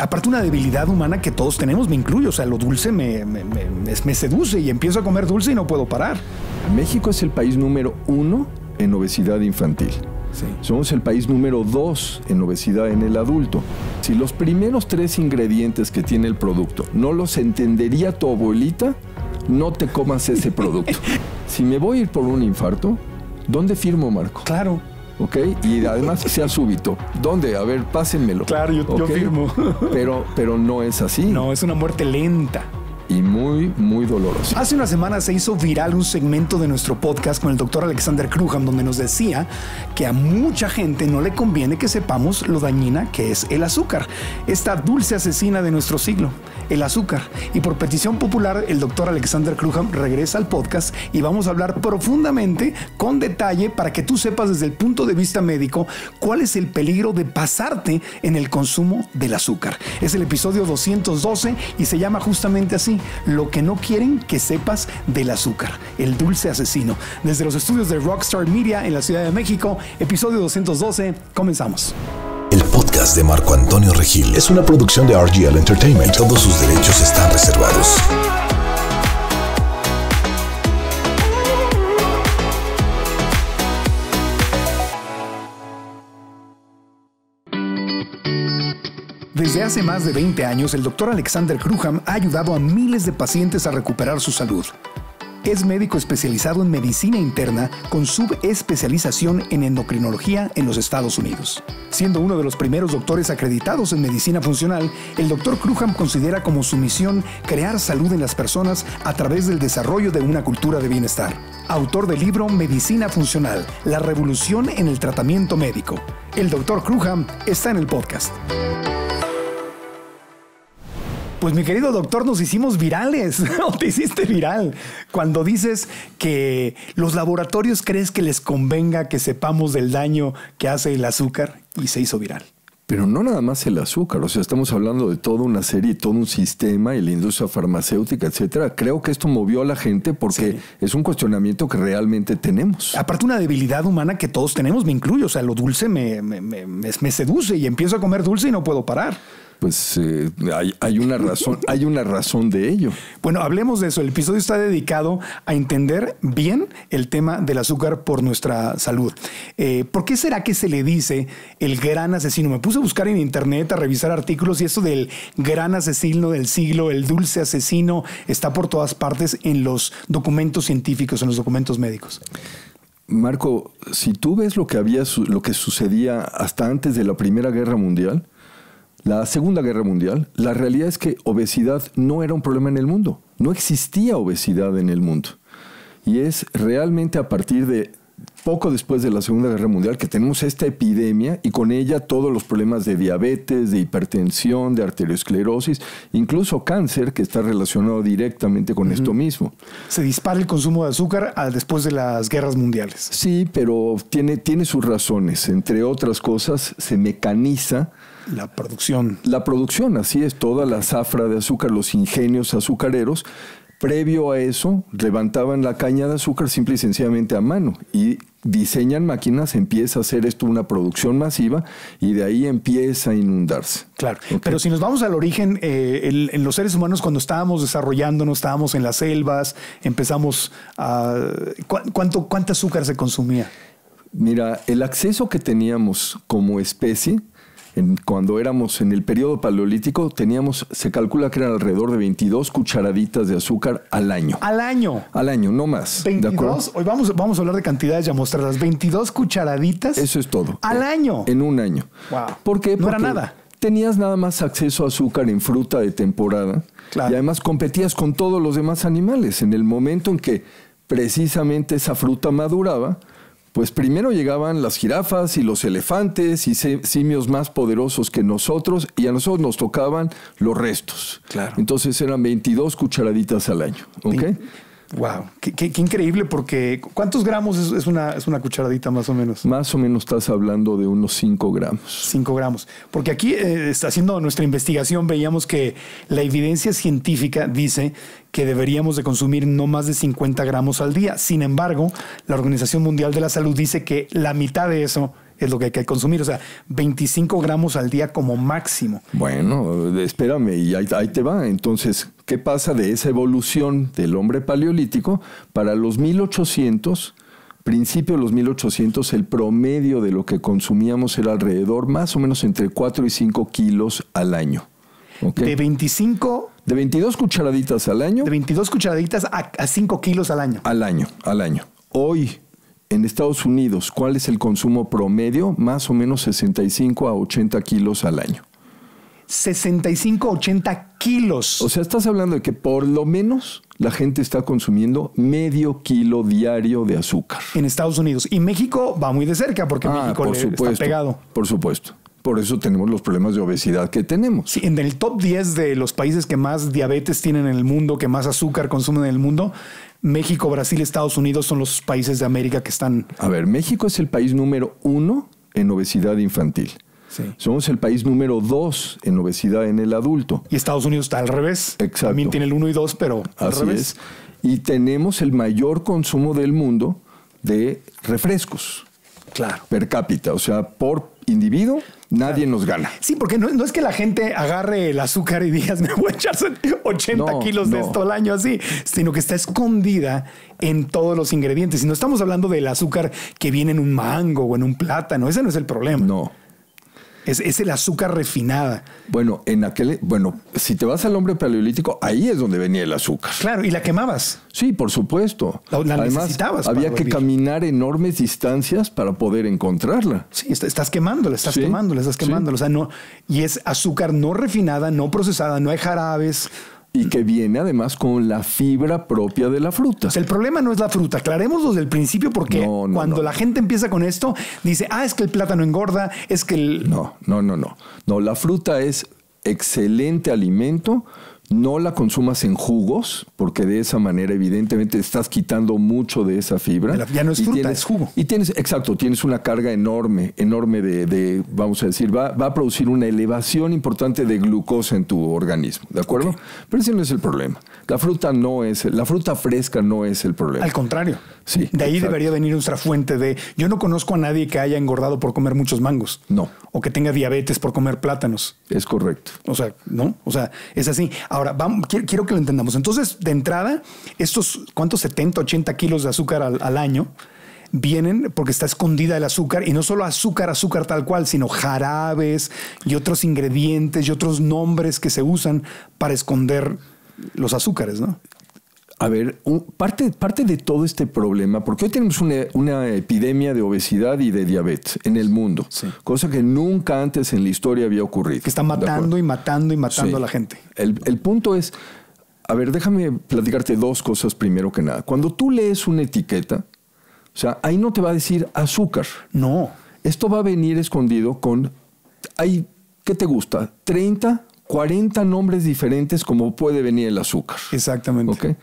Aparte una debilidad humana que todos tenemos, me incluyo, o sea, lo dulce me seduce y empiezo a comer dulce y no puedo parar. México es el país número 1 en obesidad infantil. Sí. Somos el país número 2 en obesidad en el adulto. Si los primeros 3 ingredientes que tiene el producto no los entendería tu abuelita, no te comas ese producto. Si me voy a ir por un infarto, ¿dónde firmo, Marco? Claro. ¿Ok? Y además sea súbito. ¿Dónde? A ver, pásenmelo. Claro, yo firmo. Pero no es así. No, es una muerte lenta. Y muy, muy dolorosa. Hace una semana se hizo viral un segmento de nuestro podcast con el doctor Alexander Krouham, donde nos decía que a mucha gente no le conviene que sepamos lo dañina que es el azúcar, esta dulce asesina de nuestro siglo, el azúcar. Y por petición popular, el doctor Alexander Krouham regresa al podcast y vamos a hablar profundamente, con detalle, para que tú sepas desde el punto de vista médico cuál es el peligro de pasarte en el consumo del azúcar. Es el episodio 212 y se llama justamente así: lo que no quieren que sepas del azúcar, el dulce asesino. Desde los estudios de Rockstar Media en la Ciudad de México, episodio 212, comenzamos. El podcast de Marco Antonio Regil es una producción de RGL Entertainment. Todos sus derechos están reservados. Desde hace más de 20 años, el doctor Alexander Krouham ha ayudado a miles de pacientes a recuperar su salud. Es médico especializado en medicina interna con subespecialización en endocrinología en los Estados Unidos. Siendo uno de los primeros doctores acreditados en medicina funcional, el doctor Krouham considera como su misión crear salud en las personas a través del desarrollo de una cultura de bienestar. Autor del libro Medicina Funcional, la revolución en el tratamiento médico. El doctor Krouham está en el podcast. Pues mi querido doctor, nos hicimos virales, o te hiciste viral, cuando dices que los laboratorios crees que les convenga que sepamos del daño que hace el azúcar y se hizo viral. Pero no nada más el azúcar, o sea, estamos hablando de toda una serie, todo un sistema y la industria farmacéutica, etcétera. Creo que esto movió a la gente porque sí, es un cuestionamiento que realmente tenemos. Aparte una debilidad humana que todos tenemos, me incluyo, o sea, lo dulce me seduce y empiezo a comer dulce y no puedo parar. Pues hay una razón de ello. Bueno, hablemos de eso. El episodio está dedicado a entender bien el tema del azúcar por nuestra salud. ¿Por qué será que se le dice el gran asesino? Me puse a buscar en internet, a revisar artículos, y esto del gran asesino del siglo, el dulce asesino, está por todas partes en los documentos científicos, en los documentos médicos. Marco, si tú ves lo que sucedía hasta antes de la Primera Guerra Mundial, la Segunda Guerra Mundial, la realidad es que obesidad no era un problema en el mundo. No existía obesidad en el mundo. Y es realmente a partir de poco después de la Segunda Guerra Mundial que tenemos esta epidemia y con ella todos los problemas de diabetes, de hipertensión, de arteriosclerosis, incluso cáncer, que está relacionado directamente con esto mismo. Se dispara el consumo de azúcar después de las guerras mundiales. Sí, pero tiene sus razones. Entre otras cosas, se mecaniza la producción. La producción, así es, toda la zafra de azúcar, los ingenios azucareros. Previo a eso, levantaban la caña de azúcar simple y sencillamente a mano y diseñan máquinas, empieza a hacer esto una producción masiva y de ahí empieza a inundarse. Claro, okay. Pero si nos vamos al origen, en los seres humanos cuando estábamos desarrollándonos, estábamos en las selvas, empezamos a... ¿Cuánto azúcar se consumía? Mira, el acceso que teníamos como especie... Cuando éramos en el periodo paleolítico, teníamos, se calcula que eran alrededor de 22 cucharaditas de azúcar al año. ¿Al año? Al año, no más. ¿22? ¿De acuerdo? Hoy vamos a hablar de cantidades ya mostradas. 22 cucharaditas. Eso es todo. ¿Al año? En un año. Wow. ¿Por qué? No era nada. Tenías nada más acceso a azúcar en fruta de temporada. Claro. Y además competías con todos los demás animales. En el momento en que precisamente esa fruta maduraba, pues primero llegaban las jirafas y los elefantes y simios más poderosos que nosotros, y a nosotros nos tocaban los restos. Claro. Entonces eran 22 cucharaditas al año. ¿Okay? Wow, qué increíble, porque ¿cuántos gramos es una cucharadita más o menos? Más o menos estás hablando de unos 5 gramos. 5 gramos. Porque aquí, haciendo nuestra investigación, veíamos que la evidencia científica dice que deberíamos de consumir no más de 50 gramos al día. Sin embargo, la Organización Mundial de la Salud dice que la mitad de eso es lo que hay que consumir. O sea, 25 gramos al día como máximo. Bueno, espérame, y ahí te va. Entonces, ¿qué pasa de esa evolución del hombre paleolítico para los 1800? Principio de los 1800, el promedio de lo que consumíamos era alrededor, más o menos, entre 4 y 5 kilos al año. ¿Okay? De 25... De 22 cucharaditas al año. De 22 cucharaditas a 5 kilos al año. Al año, al año. Hoy, en Estados Unidos, ¿cuál es el consumo promedio? Más o menos 65 a 80 kilos al año. 65 a 80 kilos. O sea, estás hablando de que por lo menos la gente está consumiendo medio kilo diario de azúcar. En Estados Unidos. Y México va muy de cerca porque México le está pegado. Por supuesto. Por eso tenemos los problemas de obesidad que tenemos. Sí, en el top 10 de los países que más diabetes tienen en el mundo, que más azúcar consumen en el mundo, México, Brasil, Estados Unidos son los países de América que están... A ver, México es el país número 1 en obesidad infantil. Sí. Somos el país número 2 en obesidad en el adulto. Y Estados Unidos está al revés. Exacto. También tiene el 1 y 2, pero al revés. Así es. Y tenemos el mayor consumo del mundo de refrescos. Claro. Per cápita, o sea, por individuo... Nadie nos gana. Sí, porque no es que la gente agarre el azúcar y digas, me voy a echarse 80 kilos de esto al año así, sino que está escondida en todos los ingredientes. Y no estamos hablando del azúcar que viene en un mango o en un plátano. Ese no es el problema. No. Es el azúcar refinada. Bueno, si te vas al hombre paleolítico, ahí es donde venía el azúcar. Claro, y la quemabas. Sí, por supuesto. Además, necesitabas. Había que caminar enormes distancias para poder encontrarla. Sí, estás quemándola, estás quemándola, estás quemándola. O sea, no, y es azúcar no refinada, no procesada, no hay jarabes. Y que viene además con la fibra propia de la fruta. El problema no es la fruta. Aclaremos desde el principio porque cuando la gente empieza con esto, dice, es que el plátano engorda, es que el... No, la fruta es excelente alimento. No la consumas en jugos porque de esa manera evidentemente estás quitando mucho de esa fibra. Ya no es fruta, es jugo. Y tienes, exacto, tienes una carga enorme de vamos a decir, va a producir una elevación importante de glucosa en tu organismo, ¿de acuerdo? Okay. Pero ese no es el problema. La fruta fresca no es el problema. Al contrario. Sí. De ahí debería venir nuestra fuente de... Yo no conozco a nadie que haya engordado por comer muchos mangos. No. O que tenga diabetes por comer plátanos. Es correcto. O sea, ¿no? O sea, es así. Ahora, quiero que lo entendamos. Entonces, de entrada, estos, ¿cuántos? 70, 80 kilos de azúcar al año vienen porque está escondida el azúcar. Y no solo azúcar tal cual, sino jarabes y otros ingredientes y otros nombres que se usan para esconder los azúcares, ¿no? A ver, parte de todo este problema, porque hoy tenemos una epidemia de obesidad y de diabetes en el mundo, cosa que nunca antes en la historia había ocurrido. Que está matando y matando y matando a la gente. El punto es, a ver, déjame platicarte dos cosas primero que nada. Cuando tú lees una etiqueta, o sea, ahí no te va a decir azúcar. No. Esto va a venir escondido con, ¿qué te gusta? 30, 40 nombres diferentes como puede venir el azúcar. Exactamente. ¿Okay?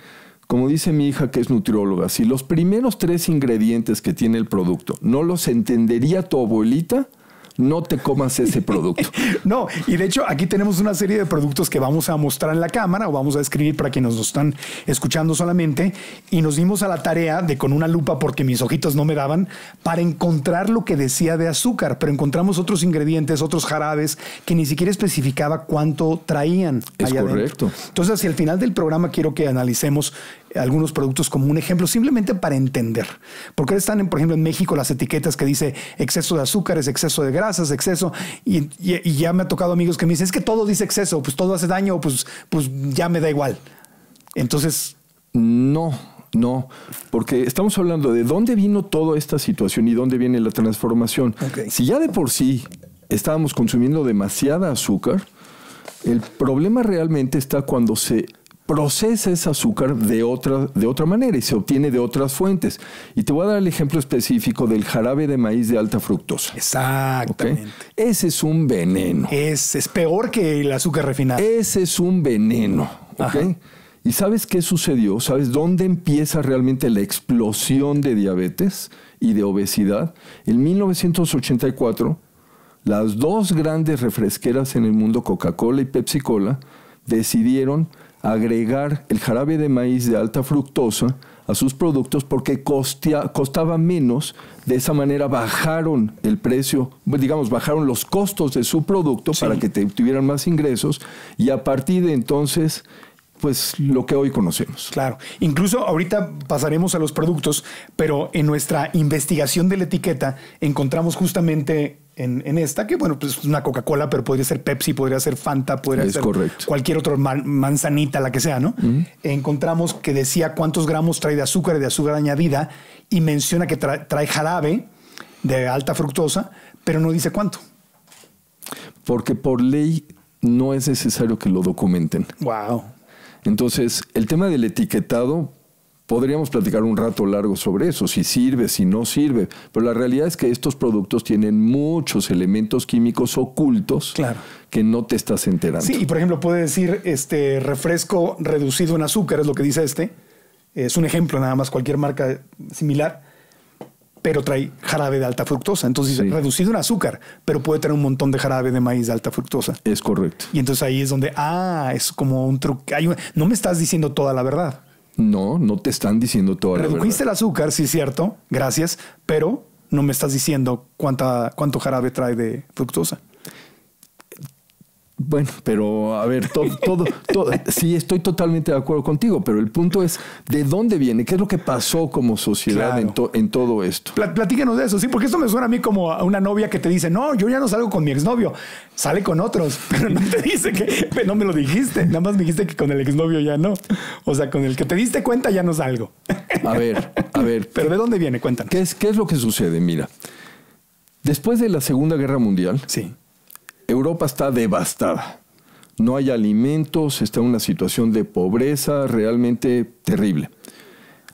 Como dice mi hija, que es nutrióloga, si los primeros 3 ingredientes que tiene el producto no los entendería tu abuelita, no te comas ese producto. No, y de hecho aquí tenemos una serie de productos que vamos a mostrar en la cámara o vamos a escribir para quienes nos están escuchando solamente. Y nos dimos a la tarea de, con una lupa, porque mis ojitos no me daban, para encontrar lo que decía de azúcar. Pero encontramos otros ingredientes, otros jarabes que ni siquiera especificaba cuánto traían. Es correcto. Adentro. Entonces, hacia el final del programa quiero que analicemos algunos productos como un ejemplo, simplemente para entender. Porque están, por ejemplo, en México las etiquetas que dice exceso de azúcares, exceso de grasas, exceso. Y ya me ha tocado amigos que me dicen, es que todo dice exceso, pues todo hace daño, pues ya me da igual. Entonces... No, porque estamos hablando de dónde vino toda esta situación y dónde viene la transformación. Okay. Si ya de por sí estábamos consumiendo demasiada azúcar, el problema realmente está cuando se... procesa ese azúcar de otra manera y se obtiene de otras fuentes. Y te voy a dar el ejemplo específico del jarabe de maíz de alta fructosa. Exactamente. ¿Okay? Ese es un veneno. Es peor que el azúcar refinado. Ese es un veneno. ¿Okay? ¿Y sabes qué sucedió? ¿Sabes dónde empieza realmente la explosión de diabetes y de obesidad? En 1984, las dos grandes refresqueras en el mundo, Coca-Cola y Pepsi-Cola, decidieron agregar el jarabe de maíz de alta fructosa a sus productos porque costaba menos. De esa manera bajaron el precio, digamos, bajaron los costos de su producto, sí, para que tuvieran más ingresos, y a partir de entonces, pues lo que hoy conocemos. Claro. Incluso ahorita pasaremos a los productos, pero en nuestra investigación de la etiqueta encontramos justamente en esta, que bueno, pues una Coca-Cola, pero podría ser Pepsi, podría ser Fanta, podría ser cualquier otro, Manzanita, la que sea, ¿no? Encontramos que decía cuántos gramos trae de azúcar y de azúcar añadida, y menciona que trae jarabe de alta fructosa, pero no dice cuánto. Porque por ley no es necesario que lo documenten. Wow. Entonces, el tema del etiquetado, podríamos platicar un rato largo sobre eso, si sirve, si no sirve, pero la realidad es que estos productos tienen muchos elementos químicos ocultos, claro, que no te estás enterando. Sí, y por ejemplo puede decir refresco reducido en azúcar, es lo que dice este, es un ejemplo nada más, cualquier marca similar, pero trae jarabe de alta fructosa. Entonces, sí, reducido en azúcar, pero puede tener un montón de jarabe de maíz de alta fructosa. Es correcto. Y entonces ahí es donde, es como un truco. No me estás diciendo toda la verdad. No, no te están diciendo toda la verdad. Redujiste el azúcar, sí, cierto, gracias, pero no me estás diciendo cuánto jarabe trae de fructosa. Bueno, pero a ver, todo, sí, estoy totalmente de acuerdo contigo, pero el punto es de dónde viene, qué es lo que pasó como sociedad, claro, en todo esto. Platícanos de eso, sí, porque esto me suena a mí como a una novia que te dice, no, yo ya no salgo con mi exnovio, sale con otros, pero no te dice que, no me lo dijiste, nada más me dijiste que con el exnovio ya no, o sea, con el que te diste cuenta ya no salgo. A ver. Pero ¿de dónde viene? Cuéntanos. ¿Qué es lo que sucede? Mira, después de la Segunda Guerra Mundial, sí, Europa está devastada, no hay alimentos, está en una situación de pobreza realmente terrible.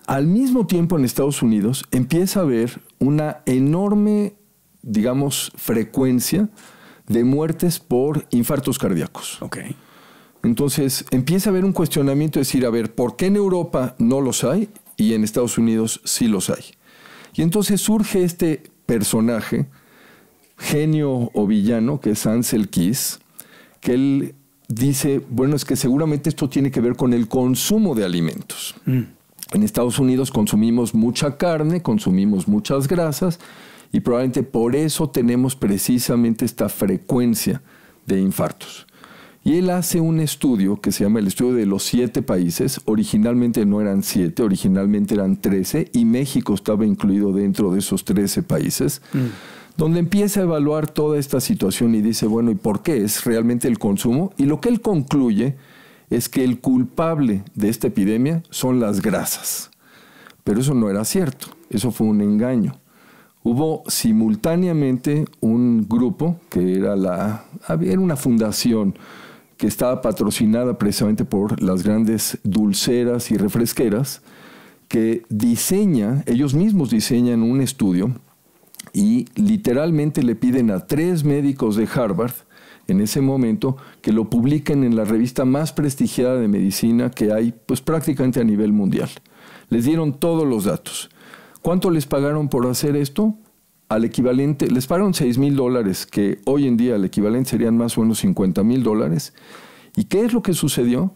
Al mismo tiempo en Estados Unidos empieza a haber una enorme, digamos, frecuencia de muertes por infartos cardíacos. Okay. Entonces empieza a haber un cuestionamiento, decir, a ver, ¿por qué en Europa no los hay y en Estados Unidos sí los hay? Y entonces surge este personaje, genio o villano, que es Ancel Keys, que él dice, bueno, es que seguramente esto tiene que ver con el consumo de alimentos. En Estados Unidos consumimos mucha carne, consumimos muchas grasas, y probablemente por eso tenemos precisamente esta frecuencia de infartos. Y él hace un estudio que se llama el estudio de los 7 países. Originalmente no eran 7, originalmente eran 13, y México estaba incluido dentro de esos 13 países. Donde empieza a evaluar toda esta situación y dice, bueno, ¿y por qué es realmente el consumo? Y lo que él concluye es que el culpable de esta epidemia son las grasas. Pero eso no era cierto, eso fue un engaño. Hubo simultáneamente un grupo que era una fundación que estaba patrocinada precisamente por las grandes dulceras y refresqueras, que ellos mismos diseñan un estudio. Y literalmente le piden a 3 médicos de Harvard, en ese momento, que lo publiquen en la revista más prestigiada de medicina que hay, pues prácticamente a nivel mundial. Les dieron todos los datos. ¿Cuánto les pagaron por hacer esto? Al equivalente, les pagaron $6,000, que hoy en día al equivalente serían más o menos $50,000. ¿Y qué es lo que sucedió?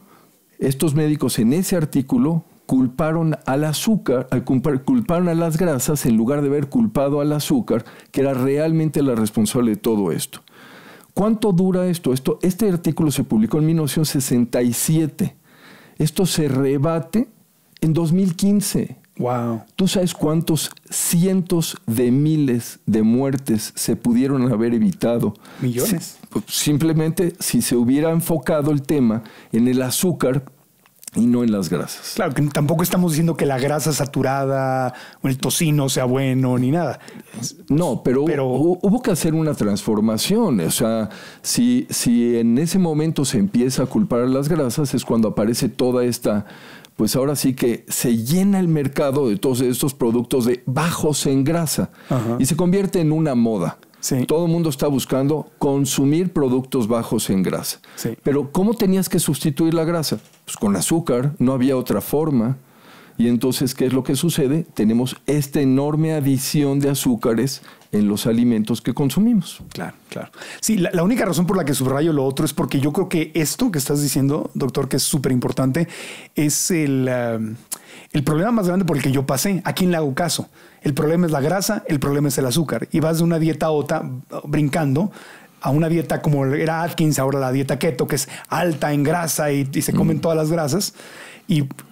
Estos médicos en ese artículo culparon al azúcar, culparon a las grasas en lugar de haber culpado al azúcar, que era realmente la responsable de todo esto. ¿Cuánto dura esto? Este artículo se publicó en 1967. Esto se rebate en 2015. Wow. ¿Tú sabes cuántos cientos de miles de muertes se pudieron haber evitado? Millones. Simplemente si se hubiera enfocado el tema en el azúcar y no en las grasas. Claro, que tampoco estamos diciendo que la grasa saturada o el tocino sea bueno ni nada. No, pero hubo que hacer una transformación. O sea, si en ese momento se empieza a culpar a las grasas, es cuando aparece toda esta, pues ahora sí que se llena el mercado de todos estos productos de bajos en grasa. Ajá. Y se convierte en una moda. Sí. Todo el mundo está buscando consumir productos bajos en grasa. Sí. Pero ¿cómo tenías que sustituir la grasa? Pues con azúcar, no había otra forma. Y entonces, ¿qué es lo que sucede? Tenemos esta enorme adición de azúcares en los alimentos que consumimos. Claro, claro. Sí, la única razón por la que subrayo lo otro es porque yo creo que esto que estás diciendo, doctor, que es súper importante, es El problema más grande por el que yo pasé, ¿a quién le hago caso? El problema es la grasa, el problema es el azúcar. Y vas de una dieta a otra brincando a una dieta como era Atkins, ahora la dieta keto, que es alta en grasa y se comen todas las grasas,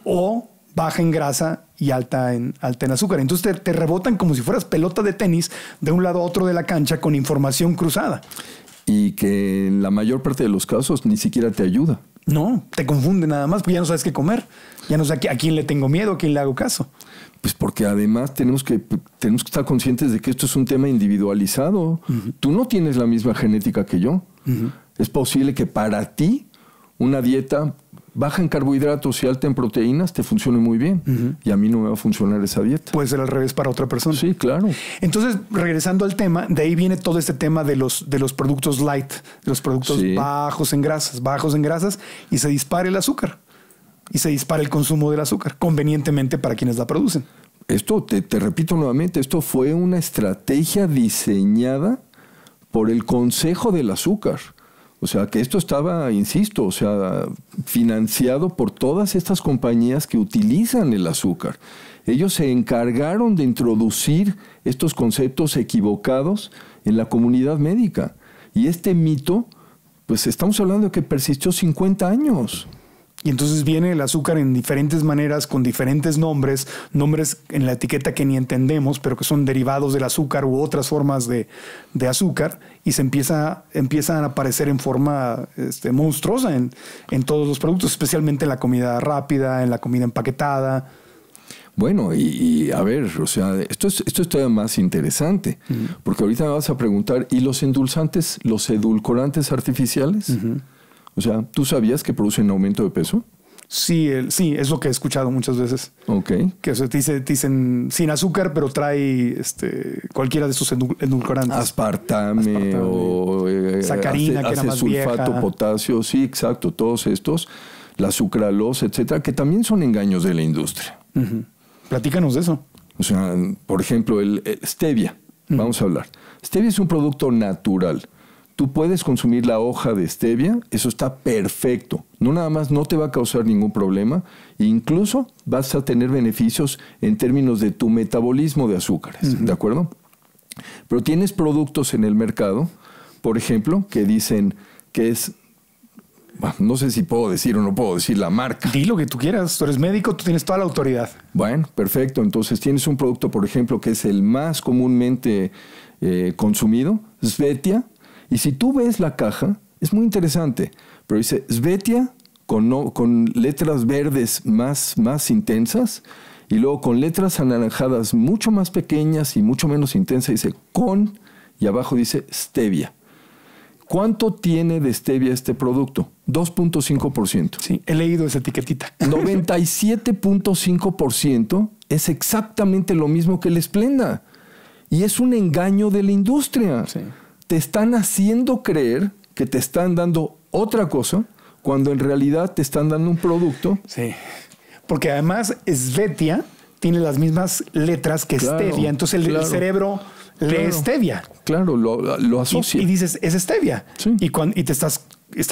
o baja en grasa y alta en azúcar. Entonces te rebotan como si fueras pelota de tenis de un lado a otro de la cancha con información cruzada. Y que en la mayor parte de los casos ni siquiera te ayuda. No, te confunde nada más, pues ya no sabes qué comer. Ya no sé a quién le tengo miedo, a quién le hago caso. Pues porque además tenemos que estar conscientes de que esto es un tema individualizado. Uh-huh. Tú no tienes la misma genética que yo. Uh-huh. Es posible que para ti una dieta baja en carbohidratos y alta en proteínas te funcione muy bien. Uh-huh. Y a mí no me va a funcionar esa dieta. Puede ser al revés para otra persona. Sí, claro. Entonces, regresando al tema, de ahí viene todo este tema de los productos light, de los productos bajos en grasas, y se dispara el azúcar. Y se dispara el consumo del azúcar, convenientemente para quienes la producen. Esto, te repito nuevamente, esto fue una estrategia diseñada por el Consejo del Azúcar. O sea, que esto estaba, insisto, o sea, financiado por todas estas compañías que utilizan el azúcar. Ellos se encargaron de introducir estos conceptos equivocados en la comunidad médica. Y este mito, pues estamos hablando de que persistió 50 años. Y entonces viene el azúcar en diferentes maneras, con diferentes nombres en la etiqueta que ni entendemos, pero que son derivados del azúcar u otras formas de azúcar, y se empiezan a aparecer en forma monstruosa en todos los productos, especialmente en la comida rápida, en la comida empaquetada. Bueno, y a ver, o sea, esto es todavía más interesante, uh-huh, porque ahorita me vas a preguntar, ¿y los endulzantes, los edulcorantes artificiales? Uh-huh. O sea, ¿tú sabías que producen aumento de peso? Sí, es lo que he escuchado muchas veces. Ok. Que te dicen sin azúcar, pero trae cualquiera de sus edulcorantes. Aspartame o sacarina, que era más vieja. Sulfato, potasio, sí, exacto. Todos estos, la sucralosa, etcétera, que también son engaños de la industria. Uh-huh. Platícanos de eso. O sea, por ejemplo, el stevia. Uh-huh. Vamos a hablar. Stevia es un producto natural. Tú puedes consumir la hoja de stevia, eso está perfecto. No nada más no te va a causar ningún problema, incluso vas a tener beneficios en términos de tu metabolismo de azúcares, uh-huh, ¿de acuerdo? Pero tienes productos en el mercado, por ejemplo, que dicen que es... Bueno, no sé si puedo decir o no puedo decir la marca. Di lo que tú quieras, tú eres médico, tú tienes toda la autoridad. Bueno, perfecto. Entonces tienes un producto, por ejemplo, que es el más comúnmente consumido, Svetia. Y si tú ves la caja, es muy interesante, pero dice Svetia con letras verdes más intensas y luego con letras anaranjadas mucho más pequeñas y mucho menos intensas, dice con, y abajo dice stevia. ¿Cuánto tiene de stevia este producto? 2.5%. Sí, he leído esa etiquetita. 97.5% es exactamente lo mismo que el Splenda. Y es un engaño de la industria. Sí. Te están haciendo creer que te están dando otra cosa cuando en realidad te están dando un producto. Sí, porque además Svetia tiene las mismas letras que stevia. Entonces el cerebro lee stevia. Claro, lo asocia. Y dices, es stevia. Sí. Y te estás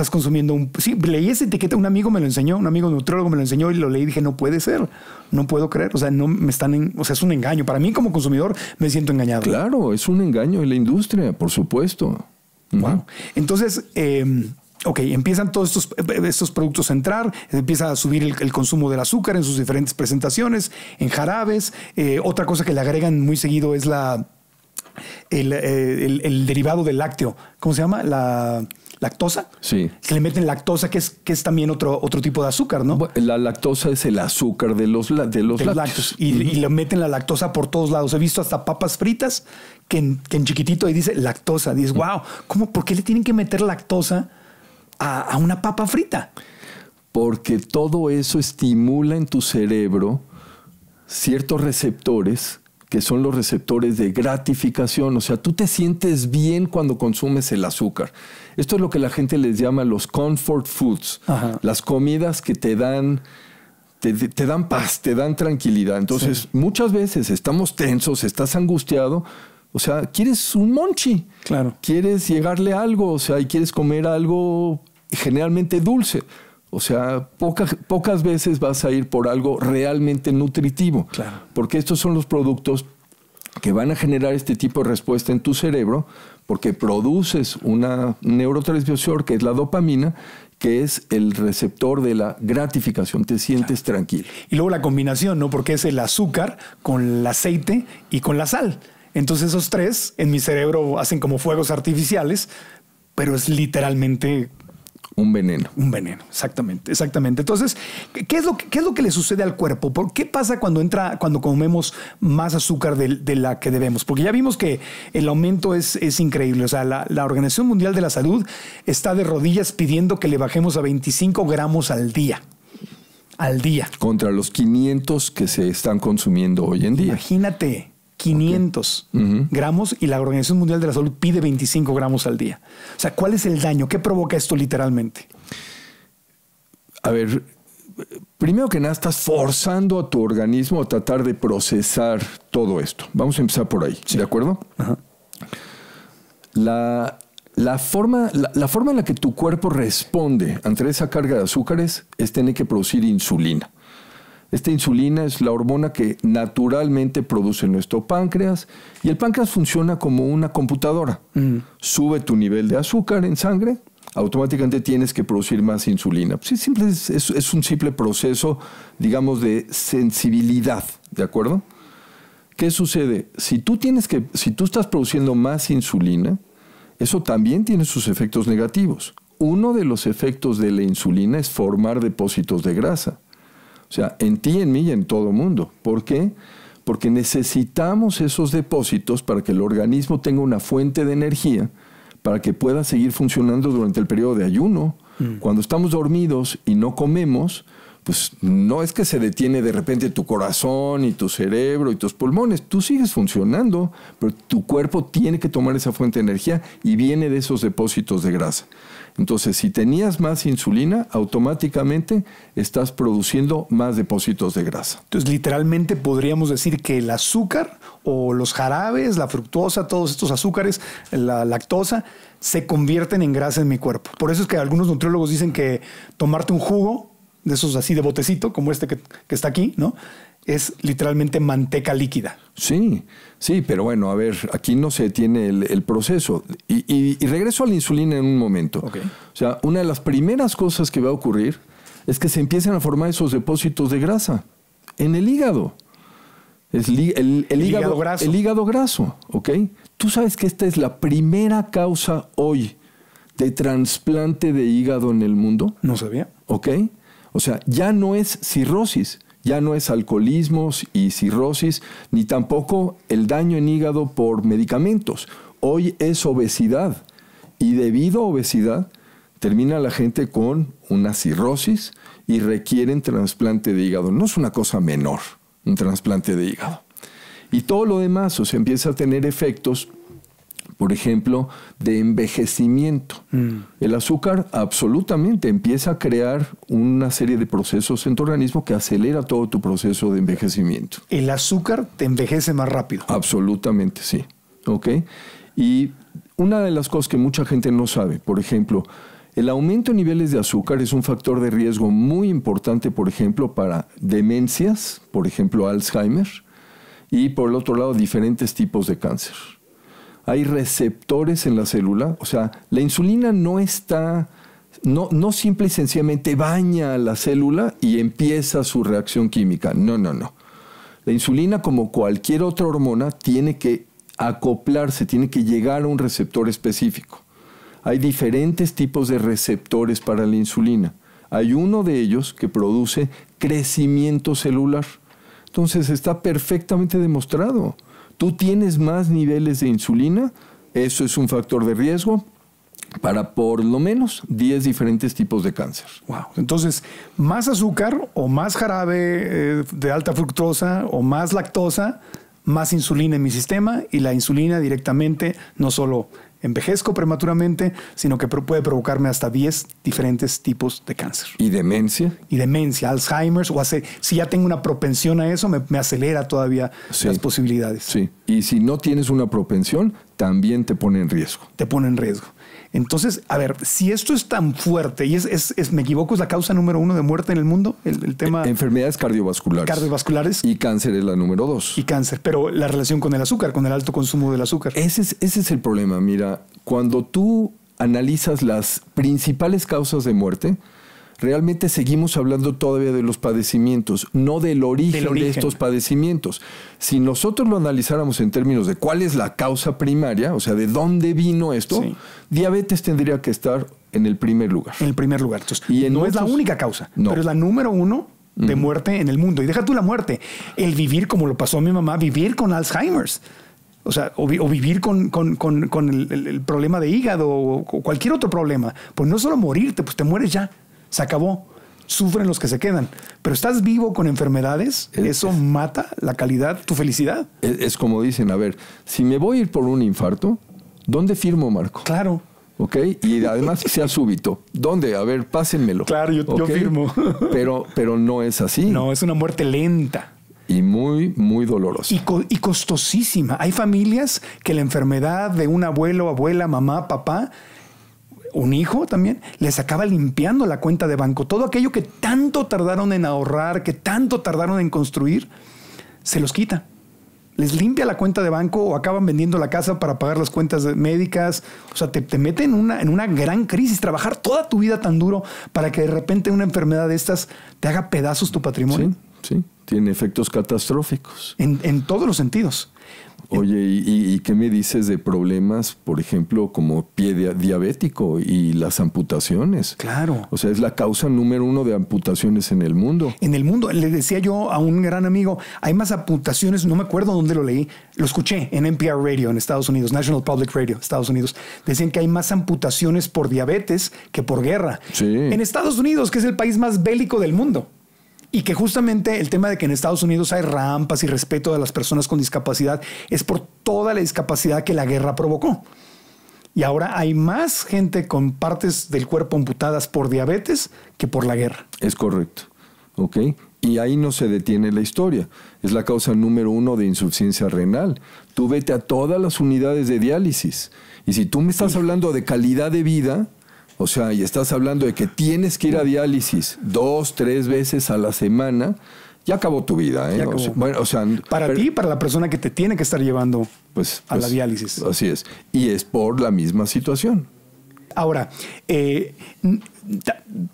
consumiendo un... Sí, leí esa etiqueta, un amigo me lo enseñó, un amigo nutriólogo me lo enseñó y lo leí y dije, no puede ser, no puedo creer. O sea, o sea, es un engaño. Para mí como consumidor me siento engañado. Claro, es un engaño en la industria, por supuesto. Wow. Uh-huh. Entonces, ok, empiezan todos estos productos a entrar, empieza a subir el consumo del azúcar en sus diferentes presentaciones, en jarabes. Otra cosa que le agregan muy seguido es el derivado del lácteo. ¿Cómo se llama? ¿Lactosa? Sí. Se le meten lactosa, que es también otro tipo de azúcar, ¿no? La lactosa es el azúcar de los lácteos. Y le meten la lactosa por todos lados. He visto hasta papas fritas que en chiquitito ahí dice lactosa. Dices, wow, ¿por qué le tienen que meter lactosa a una papa frita? Porque todo eso estimula en tu cerebro ciertos receptores que son los receptores de gratificación. O sea, tú te sientes bien cuando consumes el azúcar. Esto es lo que la gente les llama los comfort foods. Ajá. Las comidas que te dan paz, te dan tranquilidad. Entonces, muchas veces estamos tensos, estás angustiado. O sea, quieres un monchi. Claro. Quieres llegarle algo, o sea, y quieres comer algo generalmente dulce. O sea, pocas veces vas a ir por algo realmente nutritivo. Claro. Porque estos son los productos que van a generar este tipo de respuesta en tu cerebro, porque produces un neurotransmisor que es la dopamina, que es el receptor de la gratificación. Te sientes tranquilo. Y luego la combinación, ¿no? Porque es el azúcar con el aceite y con la sal. Entonces esos tres en mi cerebro hacen como fuegos artificiales, pero es literalmente... un veneno. Un veneno, exactamente, exactamente. Entonces, ¿qué es lo que le sucede al cuerpo? ¿Por qué pasa cuando comemos más azúcar de la que debemos? Porque ya vimos que el aumento es increíble. O sea, la Organización Mundial de la Salud está de rodillas pidiendo que le bajemos a 25 gramos al día. Al día. Contra los 500 que se están consumiendo hoy en día. Imagínate. 500 gramos y la Organización Mundial de la Salud pide 25 gramos al día. O sea, ¿cuál es el daño? ¿Qué provoca esto literalmente? A ver, primero que nada, estás forzando a tu organismo a tratar de procesar todo esto. Vamos a empezar por ahí, sí. ¿De acuerdo? Ajá. La forma en la que tu cuerpo responde ante esa carga de azúcares es tener que producir insulina. Esta insulina es la hormona que naturalmente produce nuestro páncreas y el páncreas funciona como una computadora. Sube tu nivel de azúcar en sangre, automáticamente tienes que producir más insulina. Pues es un simple proceso, digamos, de sensibilidad, ¿de acuerdo? ¿Qué sucede? Si tú estás produciendo más insulina, eso también tiene sus efectos negativos. Uno de los efectos de la insulina es formar depósitos de grasa. O sea, en ti, en mí y en todo mundo. ¿Por qué? Porque necesitamos esos depósitos para que el organismo tenga una fuente de energía para que pueda seguir funcionando durante el periodo de ayuno. Cuando estamos dormidos y no comemos, pues no es que se detiene de repente tu corazón y tu cerebro y tus pulmones. Tú sigues funcionando, pero tu cuerpo tiene que tomar esa fuente de energía y viene de esos depósitos de grasa. Entonces, si tenías más insulina, automáticamente estás produciendo más depósitos de grasa. Entonces, literalmente podríamos decir que el azúcar o los jarabes, la fructosa, todos estos azúcares, la lactosa, se convierten en grasa en mi cuerpo. Por eso es que algunos nutriólogos dicen que tomarte un jugo de esos así de botecito, como este que está aquí, ¿no? Es literalmente manteca líquida. Sí, sí, pero bueno, a ver, aquí no se detiene el proceso. Y regreso a la insulina en un momento. Okay. O sea, una de las primeras cosas que va a ocurrir es que se empiezan a formar esos depósitos de grasa en el hígado. El hígado graso. El hígado graso, ¿ok? Tú sabes que esta es la primera causa hoy de trasplante de hígado en el mundo. No sabía. ¿Ok? O sea, ya no es cirrosis. Ya no es alcoholismo y cirrosis, ni tampoco el daño en hígado por medicamentos. Hoy es obesidad. Y debido a obesidad, termina la gente con una cirrosis y requieren trasplante de hígado. No es una cosa menor, un trasplante de hígado. Y todo lo demás, o sea, empieza a tener efectos, por ejemplo, de envejecimiento. El azúcar absolutamente empieza a crear una serie de procesos en tu organismo que acelera todo tu proceso de envejecimiento. ¿El azúcar te envejece más rápido? Absolutamente, sí. ¿Ok? Y una de las cosas que mucha gente no sabe, por ejemplo, el aumento en niveles de azúcar es un factor de riesgo muy importante, por ejemplo, para demencias, por ejemplo, Alzheimer, y por el otro lado, diferentes tipos de cáncer. Hay receptores en la célula. O sea, la insulina no simple y sencillamente baña a la célula y empieza su reacción química. No, no, no. La insulina, como cualquier otra hormona, tiene que acoplarse, tiene que llegar a un receptor específico. Hay diferentes tipos de receptores para la insulina. Hay uno de ellos que produce crecimiento celular. Entonces, está perfectamente demostrado. Tú tienes más niveles de insulina, eso es un factor de riesgo para por lo menos 10 diferentes tipos de cáncer. Wow. Entonces, más azúcar o más jarabe de alta fructosa o más lactosa, más insulina en mi sistema, y la insulina directamente no solo envejezco prematuramente, sino que puede provocarme hasta 10 diferentes tipos de cáncer. ¿Y demencia? Y demencia, Alzheimer's, si ya tengo una propensión a eso, me acelera todavía las posibilidades. Sí, y si no tienes una propensión, también te pone en riesgo. Te pone en riesgo. Entonces, a ver, si esto es tan fuerte y me equivoco, es la causa número 1 de muerte en el mundo, el tema... Enfermedades cardiovasculares. Cardiovasculares. Y cáncer es la número 2. Y cáncer, pero la relación con el azúcar, con el alto consumo del azúcar. Ese es el problema. Mira, cuando tú analizas las principales causas de muerte, realmente seguimos hablando todavía de los padecimientos, no del origen de estos padecimientos. Si nosotros lo analizáramos en términos de cuál es la causa primaria, o sea, de dónde vino esto, sí, diabetes tendría que estar en el primer lugar. En el primer lugar. Entonces, y no es la única causa, no, pero es la número 1 de muerte en el mundo. Y deja tú la muerte, el vivir, como lo pasó a mi mamá, vivir con Alzheimer's. O sea, o vivir con el problema de hígado o cualquier otro problema. Pues no solo morirte, pues te mueres ya. Se acabó. Sufren los que se quedan. Pero estás vivo con enfermedades. Eso mata la calidad, tu felicidad. Es como dicen, a ver, si me voy a ir por un infarto, ¿dónde firmo, Marco? Claro. ¿Ok? Y además que sea súbito. ¿Dónde? A ver, pásenmelo. Claro, yo firmo. Pero no es así. No, es una muerte lenta. Y muy, muy dolorosa. Y costosísima. Hay familias que la enfermedad de un abuelo, abuela, mamá, papá... un hijo también, les acaba limpiando la cuenta de banco. Todo aquello que tanto tardaron en ahorrar, que tanto tardaron en construir, se los quita. Les limpia la cuenta de banco o acaban vendiendo la casa para pagar las cuentas médicas. O sea, te mete en una gran crisis. Trabajar toda tu vida tan duro para que de repente una enfermedad de estas te haga pedazos tu patrimonio. Sí, sí. Tiene efectos catastróficos. En todos los sentidos. Oye, ¿y qué me dices de problemas, por ejemplo, como pie diabético y las amputaciones? Claro. O sea, es la causa número 1 de amputaciones en el mundo. En el mundo. Le decía yo a un gran amigo, hay más amputaciones, no me acuerdo dónde lo leí, lo escuché en NPR Radio en Estados Unidos, National Public Radio, Estados Unidos. Decían que hay más amputaciones por diabetes que por guerra. Sí. En Estados Unidos, que es el país más bélico del mundo. Y que justamente el tema de que en Estados Unidos hay rampas y respeto a las personas con discapacidad es por toda la discapacidad que la guerra provocó. Y ahora hay más gente con partes del cuerpo amputadas por diabetes que por la guerra. Es correcto. Ok. Y ahí no se detiene la historia. Es la causa número 1 de insuficiencia renal. Tú vete a todas las unidades de diálisis. Y si tú me estás hablando de calidad de vida... O sea, y estás hablando de que tienes que ir a diálisis 2, 3 veces a la semana, ya acabó tu vida, ¿eh? O sea, bueno, o sea, para ti, para la persona que te tiene que estar llevando a la diálisis. Así es. Y es por la misma situación. Ahora,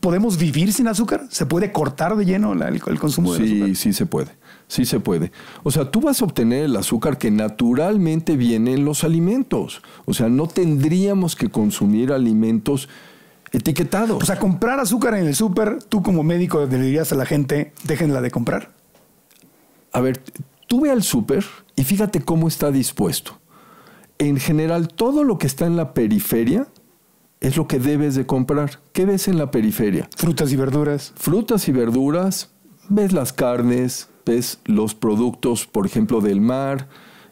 ¿podemos vivir sin azúcar? ¿Se puede cortar de lleno el consumo de azúcar? Sí, sí se puede. Sí se puede. O sea, tú vas a obtener el azúcar que naturalmente viene en los alimentos. O sea, no tendríamos que consumir alimentos etiquetados. O sea, comprar azúcar en el súper, tú como médico le dirías a la gente, déjenla de comprar. A ver, tú ve al súper y fíjate cómo está dispuesto. En general, todo lo que está en la periferia es lo que debes de comprar. ¿Qué ves en la periferia? Frutas y verduras. Frutas y verduras, ves las carnes, ves los productos, por ejemplo, del mar,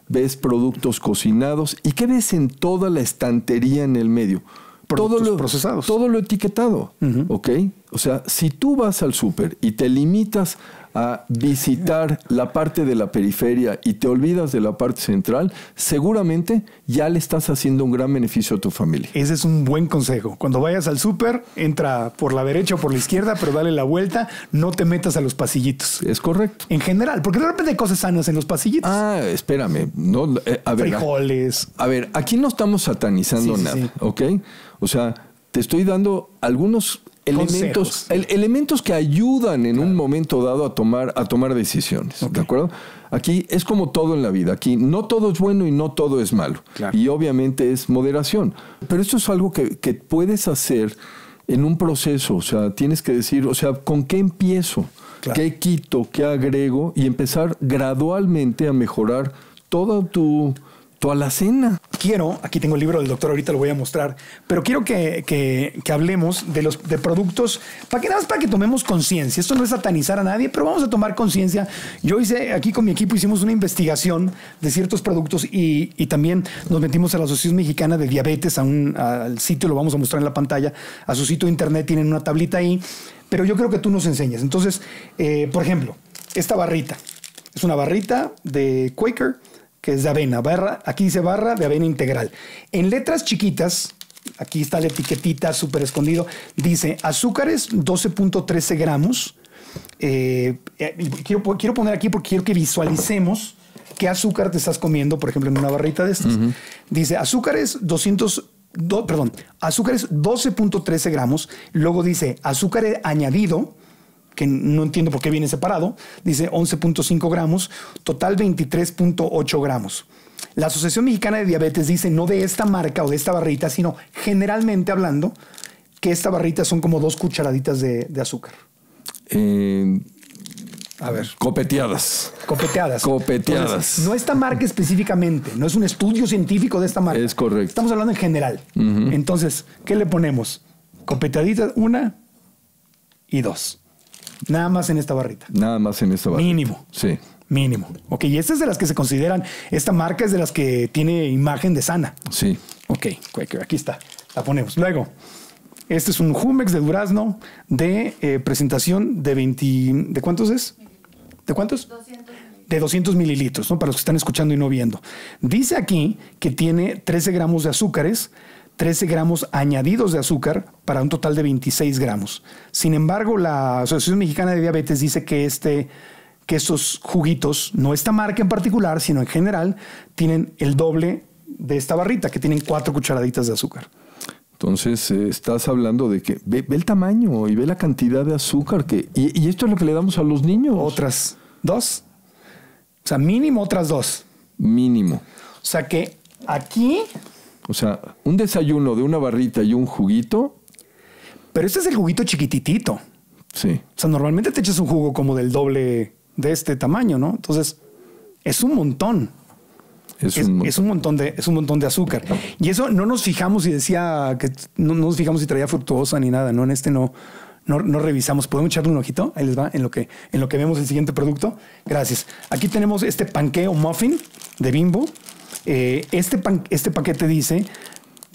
ves productos cocinados. ¿Y qué ves en toda la estantería en el medio? Productos procesados. Todo lo etiquetado, ¿ok? O sea, si tú vas al súper y te limitas a visitar la parte de la periferia y te olvidas de la parte central, seguramente ya le estás haciendo un gran beneficio a tu familia. Ese es un buen consejo. Cuando vayas al súper, entra por la derecha o por la izquierda, pero dale la vuelta, no te metas a los pasillitos. Es correcto. En general, porque de repente hay cosas sanas en los pasillitos. Ah, espérame. No, a ver, frijoles. A ver, aquí no estamos satanizando nada, ¿ok? O sea, te estoy dando algunos... elementos que ayudan en un momento dado a tomar decisiones, ¿de acuerdo? Aquí es como todo en la vida. Aquí no todo es bueno y no todo es malo. Claro. Y obviamente es moderación. Pero esto es algo que puedes hacer en un proceso. O sea, tienes que decir, o sea, ¿con qué empiezo? Claro. ¿Qué quito? ¿Qué agrego? Y empezar gradualmente a mejorar toda tu alacena. Quiero, aquí tengo el libro del doctor, ahorita lo voy a mostrar, pero quiero que hablemos de productos, para que tomemos conciencia. Esto no es satanizar a nadie, pero vamos a tomar conciencia. Yo hice, aquí con mi equipo hicimos una investigación de ciertos productos y también nos metimos a la Asociación Mexicana de Diabetes, al sitio, lo vamos a mostrar en la pantalla, a su sitio de internet, tienen una tablita ahí, pero yo creo que tú nos enseñas. Entonces, por ejemplo, esta barrita, es una barrita de Quaker, que es de avena, barra, aquí dice barra de avena integral. En letras chiquitas, Aquí está la etiquetita súper escondido. Dice azúcares 12.13 gramos. Quiero poner aquí porque quiero que visualicemos qué azúcar te estás comiendo, por ejemplo, en una barrita de estas. Uh-huh. Dice azúcares 12.13 gramos. Luego dice azúcar añadido, que no entiendo por qué viene separado. Dice 11.5 gramos, total 23.8 gramos. La Asociación Mexicana de Diabetes dice, no de esta marca o de esta barrita, sino generalmente hablando, que esta barrita son como 2 cucharaditas de azúcar. A ver. Copeteadas. Copeteadas. Copeteadas. Entonces, no esta marca específicamente, no es un estudio científico de esta marca. Es correcto. Estamos hablando en general. Uh-huh. Entonces, ¿qué le ponemos? Copeteaditas, 1 y 2. Nada más en esta barrita. Nada más en esta barrita. Mínimo. Sí. Mínimo. Ok, y esta es de las que se consideran, esta marca es de las que tiene imagen de sana. Sí. Ok, Quaker, aquí está. La ponemos. Luego, este es un Jumex de durazno de presentación de 20... ¿De cuántos es? ¿De cuántos? 200. De 200 mililitros, ¿no? Para los que están escuchando y no viendo. Dice aquí que tiene 13 gramos de azúcares, 13 gramos añadidos de azúcar para un total de 26 gramos. Sin embargo, la Asociación Mexicana de Diabetes dice que estos juguitos, no esta marca en particular, sino en general, tienen el doble de esta barrita, que tienen 4 cucharaditas de azúcar. Entonces, estás hablando de que ve el tamaño y ve la cantidad de azúcar que... Y esto es lo que le damos a los niños. Otras 2. O sea, mínimo otras 2. Mínimo. O sea que aquí... O sea, un desayuno de una barrita y un juguito. Pero este es el juguito chiquititito. Sí. O sea, normalmente te echas un jugo como del doble... de este tamaño, ¿no? Entonces, es un montón. Es un montón de azúcar. Y eso no nos fijamos, y decía que no nos fijamos si traía fructuosa ni nada, ¿no? En este no revisamos. ¿Podemos echarle un ojito? Ahí les va, en lo que vemos el siguiente producto. Gracias. Aquí tenemos este panqueo muffin de Bimbo. Este paquete dice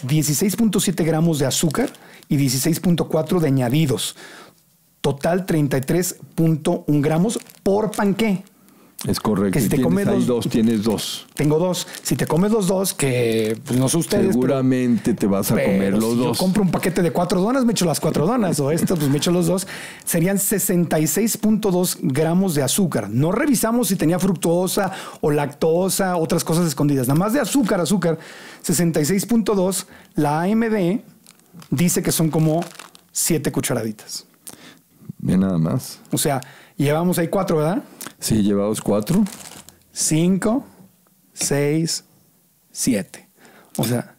16.7 gramos de azúcar y 16.4 de añadidos. Total 33.1 gramos por panqué. Es correcto. Que si te comes dos. Tengo 2. Si te comes los 2, que pues no sé ustedes. Seguramente te vas a comer los 2. Si yo compro un paquete de 4 donas, me echo las 4 donas. O esto, pues me echo los 2. Serían 66.2 gramos de azúcar. No revisamos si tenía fructuosa o lactosa, otras cosas escondidas. Nada más de azúcar. 66.2. La AMD dice que son como 7 cucharaditas. Bien, nada más. O sea, llevamos ahí 4, ¿verdad? Sí, llevamos 4. 5, 6, 7. O sea...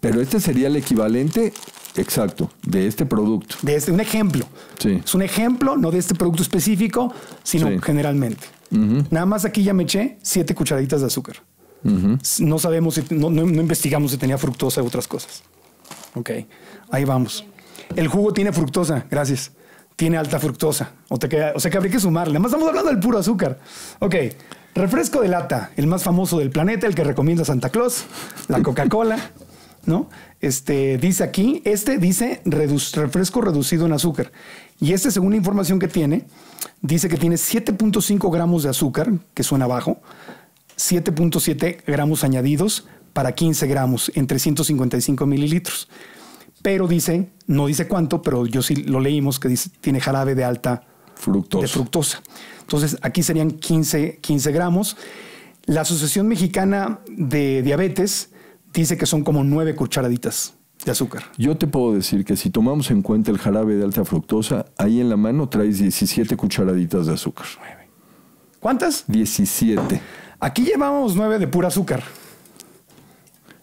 Pero este sería el equivalente exacto de este producto. De este, un ejemplo. Sí. Es un ejemplo, no de este producto específico, sino sí, generalmente. Uh-huh. Nada más aquí ya me eché 7 cucharaditas de azúcar. Uh-huh. No sabemos, no investigamos si tenía fructosa u otras cosas. Ok, ahí vamos. El jugo tiene fructosa, gracias. Tiene alta fructosa. O sea que habría que sumarle. Además, estamos hablando del puro azúcar. Ok. Refresco de lata. El más famoso del planeta, el que recomienda Santa Claus. La Coca-Cola. ¿No? Dice aquí, dice refresco reducido en azúcar. Y según la información que tiene, dice que tiene 7.5 gramos de azúcar, que suena bajo. 7.7 gramos añadidos para 15 gramos en 355 mililitros. Pero dice, no dice cuánto, pero yo sí lo leímos, que dice, tiene jarabe de alta fructosa. Entonces, aquí serían 15 gramos. La Asociación Mexicana de Diabetes dice que son como 9 cucharaditas de azúcar. Yo te puedo decir que si tomamos en cuenta el jarabe de alta fructosa, ahí en la mano traes 17 cucharaditas de azúcar. 9. ¿Cuántas? 17. Aquí llevamos 9 de pura azúcar.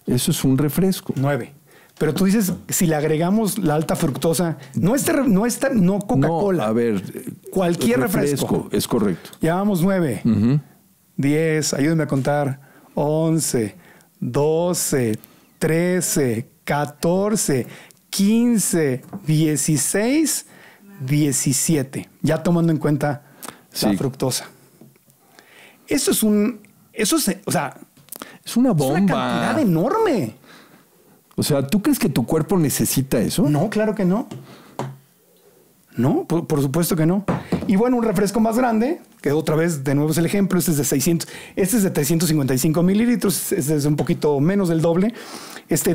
Eso es un refresco. 9. Pero tú dices, si le agregamos la alta fructosa, no Coca-Cola. No, a ver. Cualquier refresco. Es correcto. Llevamos 9, 10, ayúdenme a contar, 11, 12, 13, 14, 15, 16, 17. Ya tomando en cuenta la fructosa. Eso es es una bomba. Es una cantidad enorme. O sea, ¿tú crees que tu cuerpo necesita eso? No, claro que no. No, por supuesto que no. Y bueno, un refresco más grande, que otra vez, de nuevo es el ejemplo, este es de 355 mililitros, este es un poquito menos del doble.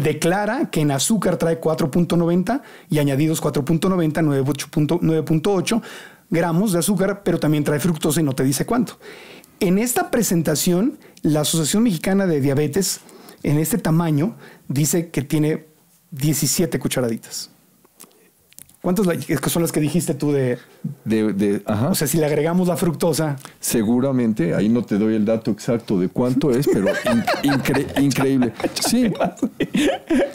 declara que en azúcar trae 4.90 y añadidos 4.90, 9.8 gramos de azúcar, pero también trae fructosa y no te dice cuánto. En esta presentación, la Asociación Mexicana de Diabetes, en este tamaño, dice que tiene 17 cucharaditas. ¿Cuántas son las que dijiste tú de...? Ajá. O sea, si le agregamos la fructosa... Seguramente, ahí no te doy el dato exacto de cuánto es, pero increíble. Sí.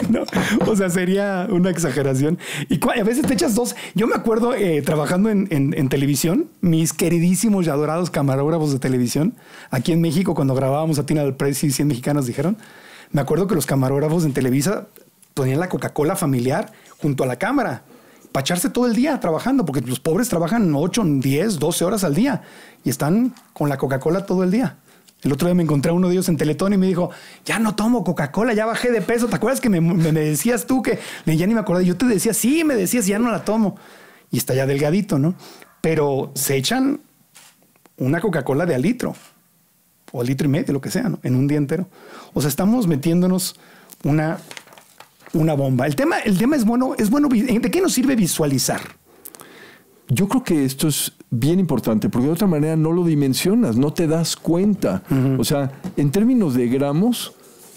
No, o sea, sería una exageración. Y a veces te echas dos. Yo me acuerdo trabajando en televisión, mis queridísimos y adorados camarógrafos de televisión, aquí en México, cuando grabábamos a Tina del Prezi y 100 mexicanos dijeron, me acuerdo que los camarógrafos en Televisa ponían la Coca-Cola familiar junto a la cámara. Para echarse todo el día trabajando, porque los pobres trabajan 8, 10, 12 horas al día y están con la Coca-Cola todo el día. El otro día me encontré a uno de ellos en Teletón y me dijo, ya no tomo Coca-Cola, ya bajé de peso. ¿Te acuerdas que me decías tú que ya ni me acordé? Yo te decía, sí, me decías, ya no la tomo. Y está ya delgadito, ¿no? Pero se echan una Coca-Cola de al litro o al litro y medio, lo que sea, ¿no? En un día entero. O sea, estamos metiéndonos una bomba. El tema es bueno, ¿de qué nos sirve visualizar? Yo creo que esto es bien importante, porque de otra manera no lo dimensionas, no te das cuenta. O sea, en términos de gramos,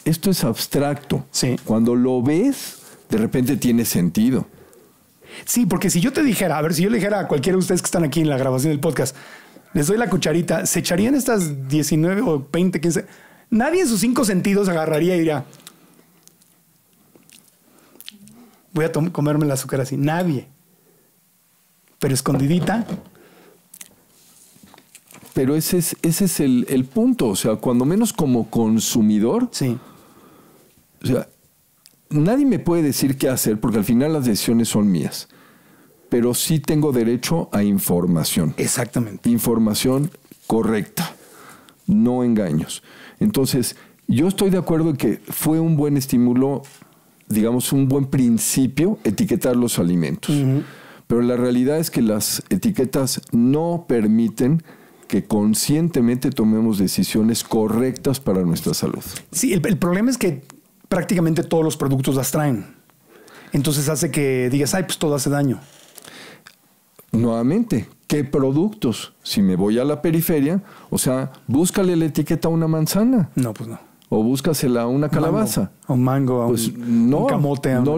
esto es abstracto. Sí. Cuando lo ves, de repente tiene sentido. Sí, porque si yo te dijera, a ver, si yo le dijera a cualquiera de ustedes que están aquí en la grabación del podcast, les doy la cucharita, ¿se echarían estas 19 o 20, 15? Nadie en sus 5 sentidos agarraría y diría... voy a comerme el azúcar así. Nadie. Pero escondidita. Pero ese es el punto. O sea, cuando menos como consumidor. Sí. O sea, nadie me puede decir qué hacer porque al final las decisiones son mías. Pero sí tengo derecho a información. Exactamente. Información correcta. No engaños. Entonces, yo estoy de acuerdo en que fue un buen estímulo, digamos, un buen principio, etiquetar los alimentos. Pero la realidad es que las etiquetas no permiten que conscientemente tomemos decisiones correctas para nuestra salud. Sí, el problema es que prácticamente todos los productos las traen. Entonces hace que digas, ay, pues todo hace daño. Nuevamente, ¿qué productos? Si me voy a la periferia, o sea, búscale la etiqueta a una manzana. No, pues no. O búscasela una calabaza. A un mango, pues un camote. No